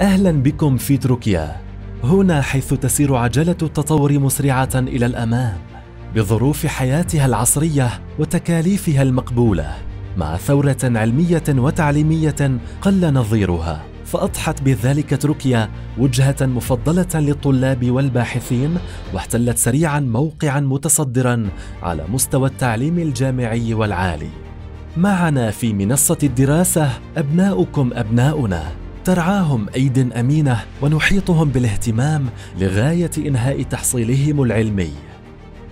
أهلا بكم في تركيا، هنا حيث تسير عجلة التطور مسرعة إلى الأمام بظروف حياتها العصرية وتكاليفها المقبولة، مع ثورة علمية وتعليمية قل نظيرها، فأضحت بذلك تركيا وجهة مفضلة للطلاب والباحثين، واحتلت سريعا موقعا متصدرا على مستوى التعليم الجامعي والعالي. معنا في منصة الدراسة أبناؤكم أبناؤنا، ترعاهم أيد أمينة ونحيطهم بالاهتمام لغاية إنهاء تحصيلهم العلمي.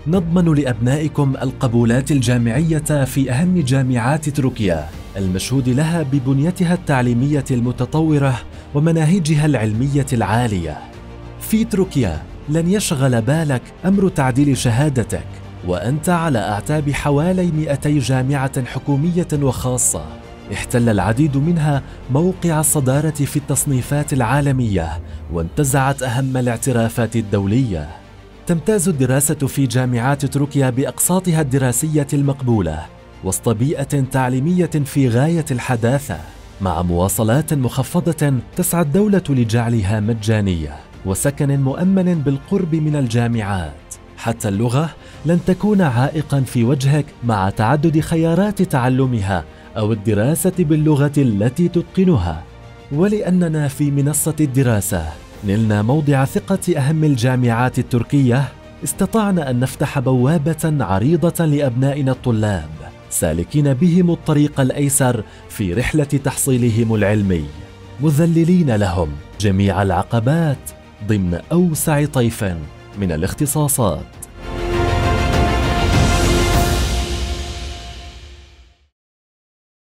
نضمن لأبنائكم القبولات الجامعية في أهم جامعات تركيا، المشهود لها ببنيتها التعليمية المتطورة ومناهجها العلمية العالية. في تركيا لن يشغل بالك أمر تعديل شهادتك، وأنت على أعتاب حوالي 200 جامعة حكومية وخاصة، احتل العديد منها موقع الصدارة في التصنيفات العالمية، وانتزعت أهم الاعترافات الدولية. تمتاز الدراسة في جامعات تركيا بأقساطها الدراسية المقبولة، وسط بيئة تعليمية في غاية الحداثة، مع مواصلات مخفضة تسعى الدولة لجعلها مجانية، وسكن مؤمن بالقرب من الجامعات. حتى اللغة لن تكون عائقاً في وجهك مع تعدد خيارات تعلمها أو الدراسة باللغة التي تتقنها. ولأننا في منصة الدراسة نلنا موضع ثقة أهم الجامعات التركية، استطعنا أن نفتح بوابة عريضة لأبنائنا الطلاب، سالكين بهم الطريق الأيسر في رحلة تحصيلهم العلمي، مذللين لهم جميع العقبات ضمن أوسع طيف من الاختصاصات.